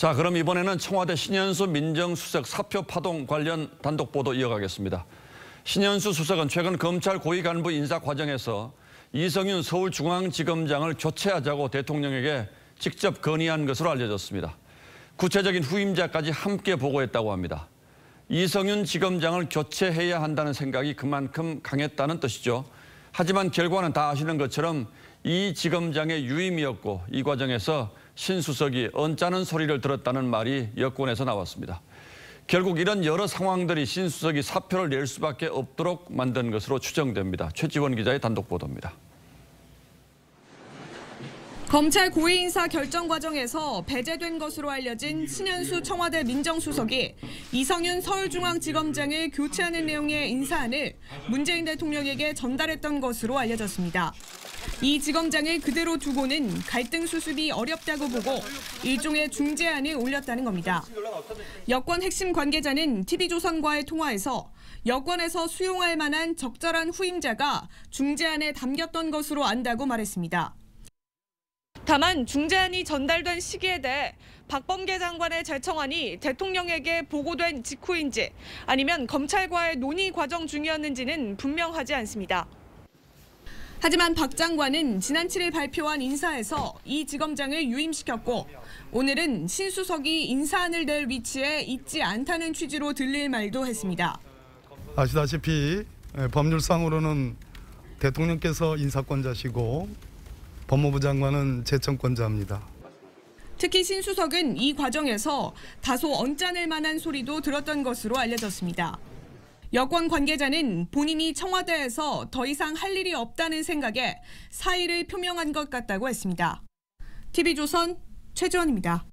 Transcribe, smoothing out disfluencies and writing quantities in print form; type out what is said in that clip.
자, 그럼 이번에는 청와대 신현수 민정수석 사표 파동 관련 단독 보도 이어가겠습니다. 신현수 수석은 최근 검찰 고위 간부 인사 과정에서 이성윤 서울중앙지검장을 교체하자고 대통령에게 직접 건의한 것으로 알려졌습니다. 구체적인 후임자까지 함께 보고했다고 합니다. 이성윤 지검장을 교체해야 한다는 생각이 그만큼 강했다는 뜻이죠. 하지만 결과는 다 아시는 것처럼 이 지검장의 유임이었고 이 과정에서 신 수석이 언짢은 소리를 들었다는 말이 여권에서 나왔습니다. 결국 이런 여러 상황들이 신 수석이 사표를 낼 수밖에 없도록 만든 것으로 추정됩니다. 최지원 기자의 단독 보도입니다. 검찰 고위 인사 결정 과정에서 배제된 것으로 알려진 신현수 청와대 민정수석이 이성윤 서울중앙지검장을 교체하는 내용의 인사안을 문재인 대통령에게 전달했던 것으로 알려졌습니다. 이 지검장을 그대로 두고는 갈등 수습이 어렵다고 보고 일종의 중재안을 올렸다는 겁니다. 여권 핵심 관계자는 TV조선과의 통화에서 여권에서 수용할 만한 적절한 후임자가 중재안에 담겼던 것으로 안다고 말했습니다. 다만 중재안이 전달된 시기에 대해 박범계 장관의 재청안이 대통령에게 보고된 직후인지 아니면 검찰과의 논의 과정 중이었는지는 분명하지 않습니다. 하지만 박 장관은 지난 7일 발표한 인사에서 이 지검장을 유임시켰고 오늘은 신 수석이 인사안을 낼 위치에 있지 않다는 취지로 들릴 말도 했습니다. 아시다시피 법률상으로는 대통령께서 인사권자시고 법무부 장관은 재청권자입니다. 특히 신 수석은 이 과정에서 다소 언짢을 만한 소리도 들었던 것으로 알려졌습니다. 여권 관계자는 본인이 청와대에서 더 이상 할 일이 없다는 생각에 사의를 표명한 것 같다고 했습니다. TV조선 최지원입니다.